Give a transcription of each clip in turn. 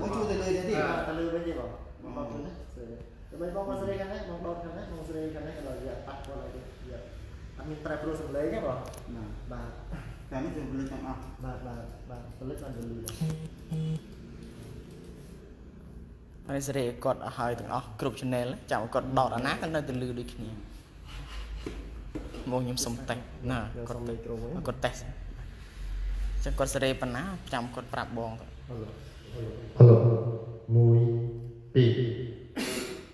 Ông chú từ lời đến thì mà từ lời bên gì bảo mong chú đấy, từ bên mong con sơi cái đấy, mong đón cái đấy, mong sơi cái đấy rồi giờ tắt qua lại đi, giờ anh mình trai pro sừng lấy nhé bảo, bà cái này từ lời chẳng à, bà từ lời còn từ lời. Anh sẽ để cột hơi từ nó cột chân nền đấy, chạm cột đỏ đã nát cái nơi từ lời đi kia, mong nhím sầm tay, nè cột tay, chắc cột sẽ để phần ná chạm cột bạc bong. Hello, muy pi.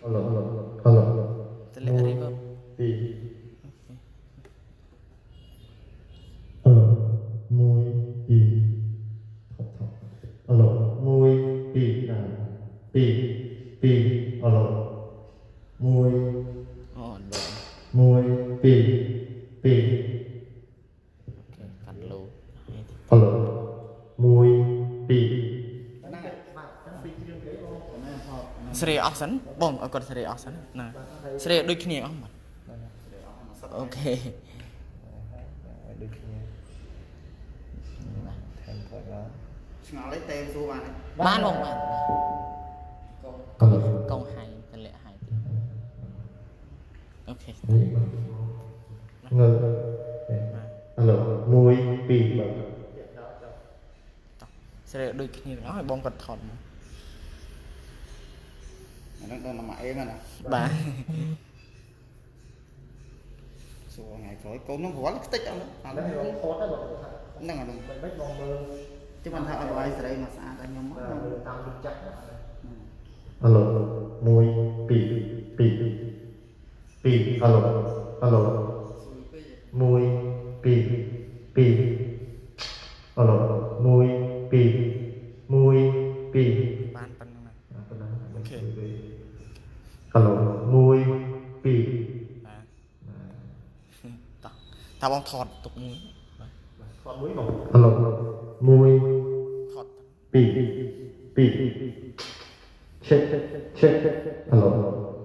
Hello. Muy pi. Muy pi. Hello, muy pi. Pi, pi. Hello, muy. Muy pi, pi. Hello, muy pi. Sri Austin, bom, ở con Sri Austin, nè, Sri đôi khi ông ok, lấy tên số bán không bạn, câu hai, tên lệ hai, ok, ngờ, alo, mùi pì mà, Sri đôi khi nó phải bom cật thòn. Nó đang làm mẹ mà nè bà xua ngày rồi cô nó quá lắc tích ông đó nó khó đó đang là mình bách bong bơ chứ mình thợ rồi đây mà xa ta nhom mất tao được chắc alo môi pì pì pì alo môi pì pì alo môi pì môi pì hello mùi pì tao bong thọt tục mùi thọt mùi không hello mùi thọt pì pì check hello